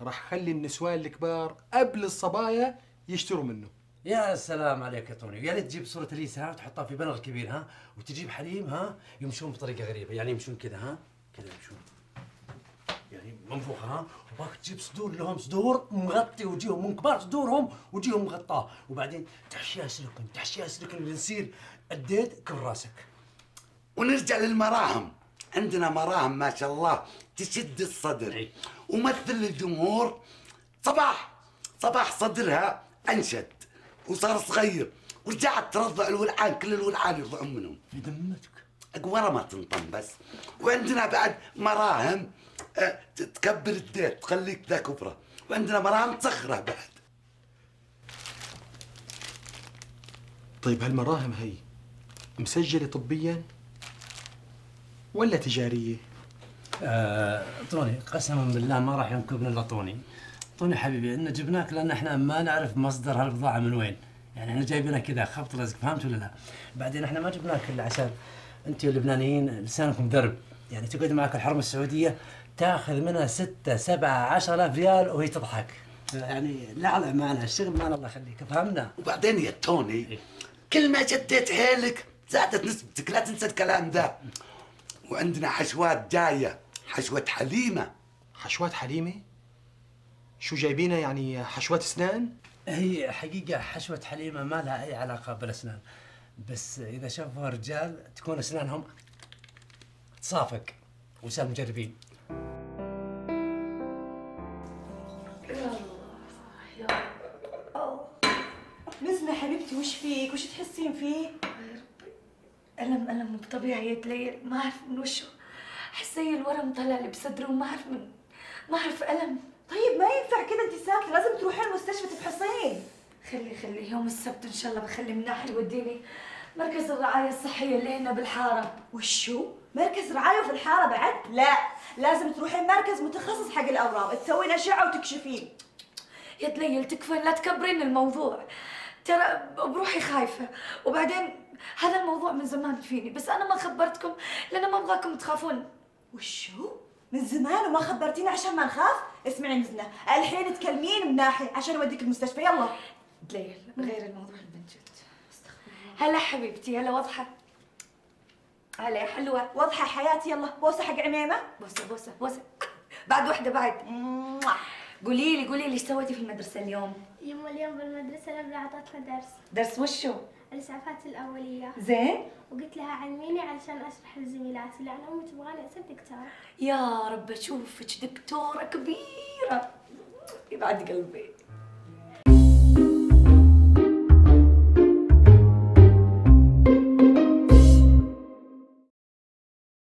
راح خلي النسوان الكبار قبل الصبايا يشتروا منه. يا سلام عليك يا طوني، ويا ريت تجيب صورة اليسا وتحطها في بنر كبير ها، وتجيب حليم ها، يمشون بطريقة غريبة، يعني يمشون كذا ها، كذا يمشون. يعني منفوخة ها، وباك تجيب صدور لهم، صدور مغطي وجيهم من كبار صدورهم وجيهم مغطاه، وبعدين تحشيها سلكن، تحشيها سلكن لنصير قديت كبر راسك. ونرجع للمراهم، عندنا مراهم ما شاء الله تشد الصدر، ومثل الجمهور صباح صدرها انشد وصار صغير ورجعت ترضع الولعان، كل الولعان يرضعون منهم. يدمتك اقوى ما تنطم بس. وعندنا بعد مراهم تكبر الديت تخليك ذا كبره، وعندنا مراهم تصخره بعد. طيب هالمراهم هي مسجله طبيا ولا تجاريه؟ طوني قسما بالله ما راح ينكبنا الا طوني. طوني حبيبي احنا جبناك لان احنا ما نعرف مصدر هالبضاعه من وين، يعني احنا جايبينها كذا خبط لزق، فهمت ولا لا؟ بعدين احنا ما جبناك الا عشان انتم اللبنانيين لسانكم درب، يعني تقعد معك الحرمه السعوديه تاخذ منها 6 7 10 آلاف ريال وهي تضحك، يعني لعلة معنا الشغل معنا الله يخليك، فهمنا؟ وبعدين يا توني كل ما جديت حيلك زادت نسبتك، لا تنسى الكلام ده. وعندنا حشوات جايه، حشوة حليمة. حشوات حليمة؟ شو جايبينها يعني حشوات اسنان؟ هي حقيقة حشوة حليمة ما لها أي علاقة بالاسنان، بس إذا شافوها رجال تكون اسنانهم تصافق وسام مجربين. نزمة حبيبتي وش فيك؟ وش تحسين فيه؟ ألم مو طبيعي يتليل، ما أعرف من وشو. أحس زي الورم طلع لي بصدره وما أعرف ما أعرف ألم. طيب ما ينفع كده أنت ساكتة، لازم تروحين المستشفى تفحصين. خلي يوم السبت إن شاء الله بخلي مناح يوديني مركز الرعاية الصحية اللي هنا بالحارة. وشو؟ مركز رعاية وفي الحارة بعد؟ لا، لازم تروحين مركز متخصص حق الأورام، تسوين أشعة وتكشفين. يا تليل تكفين، لا تكبرين الموضوع، ترى بروحي خايفة. وبعدين هذا الموضوع من زمان فيني، بس أنا ما خبرتكم لأن ما أبغاكم تخافون. وشو؟ من زمان وما خبرتينا عشان ما نخاف؟ اسمعي نزنة، الحين تكلمين مناحي عشان اوديك المستشفى، يلا. دليل غير الموضوع المنجد. هلا حبيبتي، هلا واضحة. هلا يا حلوة، واضحة حياتي. يلا بوسة حق عميمة، بوسة بعد واحدة بعد. قولي لي ايش سويتي في المدرسة اليوم؟ يما اليوم بالمدرسة لما أعطتنا درس وشو؟ الإسعافات الأولية. زين؟ وقلت لها علميني علشان أشرح لزميلاتي لأن أمي تبغاني أصير دكتورة. يا رب أشوفك دكتورة كبيرة. يبعد قلبي.